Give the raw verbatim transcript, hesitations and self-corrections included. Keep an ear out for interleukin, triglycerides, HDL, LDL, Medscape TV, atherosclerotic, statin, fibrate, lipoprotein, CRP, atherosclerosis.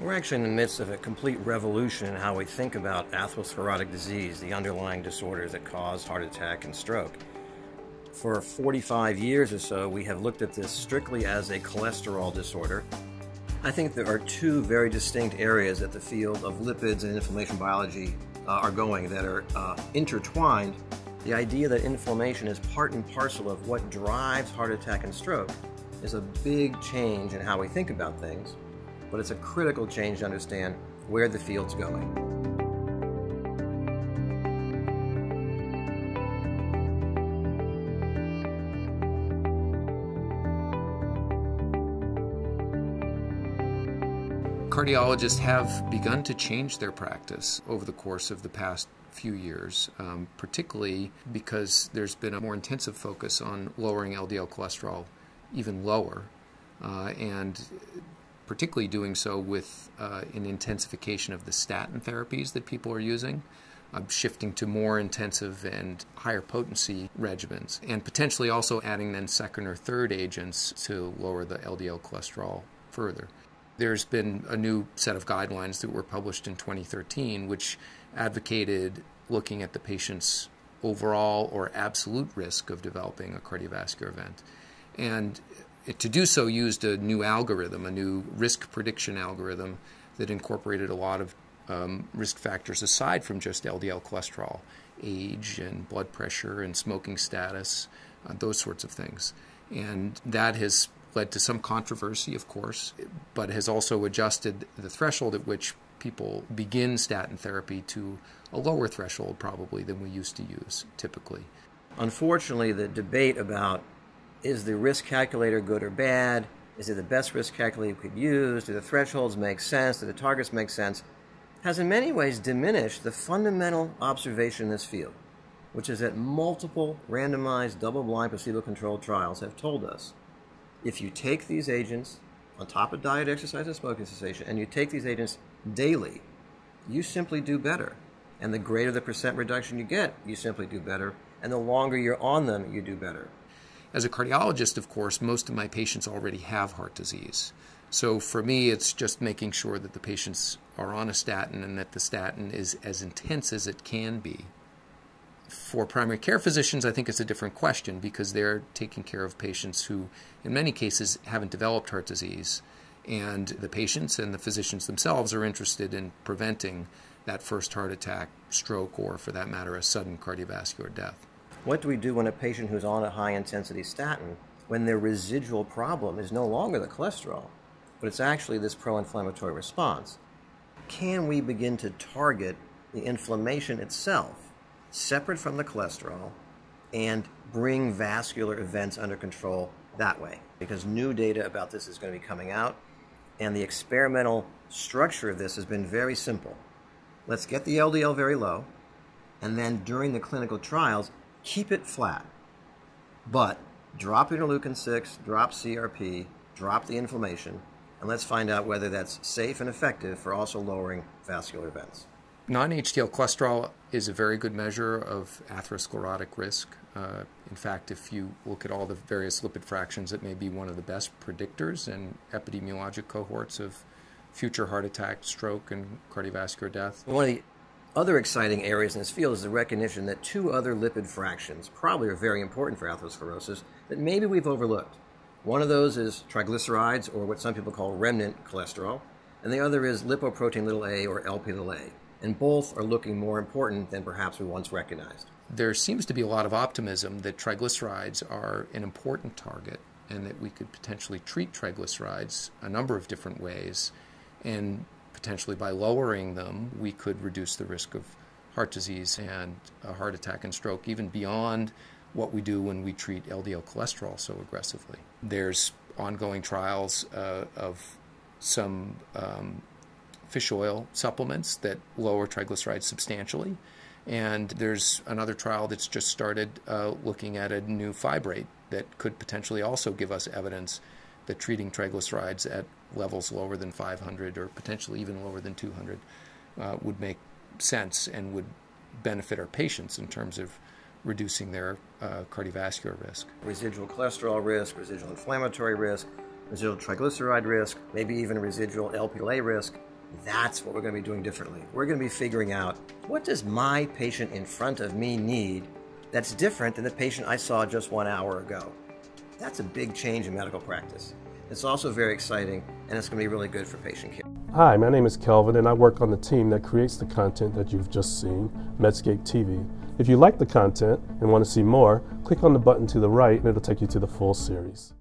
We're actually in the midst of a complete revolution in how we think about atherosclerotic disease, the underlying disorders that cause heart attack and stroke. For forty-five years or so, we have looked at this strictly as a cholesterol disorder. I think there are two very distinct areas that the field of lipids and inflammation biology uh, are going that are uh, intertwined. The idea that inflammation is part and parcel of what drives heart attack and stroke is a big change in how we think about things, but it's a critical change to understand where the field's going. Cardiologists have begun to change their practice over the course of the past few years, um, particularly because there's been a more intensive focus on lowering L D L cholesterol even lower, uh, and particularly doing so with uh, an intensification of the statin therapies that people are using, uh, shifting to more intensive and higher potency regimens, and potentially also adding then second or third agents to lower the L D L cholesterol further. There's been a new set of guidelines that were published in twenty thirteen, which advocated looking at the patient's overall or absolute risk of developing a cardiovascular event. And to do so used a new algorithm, a new risk prediction algorithm that incorporated a lot of um, risk factors aside from just L D L cholesterol, age and blood pressure and smoking status, uh, those sorts of things. And that has led to some controversy, of course, but has also adjusted the threshold at which people begin statin therapy to a lower threshold probably than we used to use typically. Unfortunately, the debate about is the risk calculator good or bad, is it the best risk calculator we could use, do the thresholds make sense, do the targets make sense, has in many ways diminished the fundamental observation in this field, which is that multiple randomized double-blind placebo-controlled trials have told us if you take these agents on top of diet, exercise, and smoking cessation, and you take these agents daily, you simply do better. And the greater the percent reduction you get, you simply do better. And the longer you're on them, you do better. As a cardiologist, of course, most of my patients already have heart disease. So for me, it's just making sure that the patients are on a statin and that the statin is as intense as it can be. For primary care physicians, I think it's a different question because they're taking care of patients who, in many cases, haven't developed heart disease. And the patients and the physicians themselves are interested in preventing that first heart attack, stroke, or for that matter, a sudden cardiovascular death. What do we do when a patient who's on a high-intensity statin, when their residual problem is no longer the cholesterol, but it's actually this pro-inflammatory response? Can we begin to target the inflammation itself, separate from the cholesterol, and bring vascular events under control that way? Because new data about this is going to be coming out, and the experimental structure of this has been very simple. Let's get the L D L very low, and then during the clinical trials, keep it flat. But drop interleukin six, drop C R P, drop the inflammation, and let's find out whether that's safe and effective for also lowering vascular events. Non-H D L cholesterol is a very good measure of atherosclerotic risk. Uh, in fact, if you look at all the various lipid fractions, it may be one of the best predictors in epidemiologic cohorts of future heart attack, stroke, and cardiovascular death. One of the other exciting areas in this field is the recognition that two other lipid fractions probably are very important for atherosclerosis that maybe we've overlooked. One of those is triglycerides, or what some people call remnant cholesterol, and the other is lipoprotein little a, or L P little a. And both are looking more important than perhaps we once recognized. There seems to be a lot of optimism that triglycerides are an important target and that we could potentially treat triglycerides a number of different ways, and potentially by lowering them we could reduce the risk of heart disease and a heart attack and stroke even beyond what we do when we treat L D L cholesterol so aggressively. There's ongoing trials uh, of some um, fish oil supplements that lower triglycerides substantially. And there's another trial that's just started uh, looking at a new fibrate that could potentially also give us evidence that treating triglycerides at levels lower than five hundred or potentially even lower than two hundred uh, would make sense and would benefit our patients in terms of reducing their uh, cardiovascular risk. Residual cholesterol risk, residual inflammatory risk, residual triglyceride risk, maybe even residual L P L A risk. That's what we're going to be doing differently. We're going to be figuring out, what does my patient in front of me need that's different than the patient I saw just one hour ago? That's a big change in medical practice. It's also very exciting, and it's going to be really good for patient care. Hi, my name is Kelvin, and I work on the team that creates the content that you've just seen, Medscape T V. If you like the content and want to see more, click on the button to the right, and it'll take you to the full series.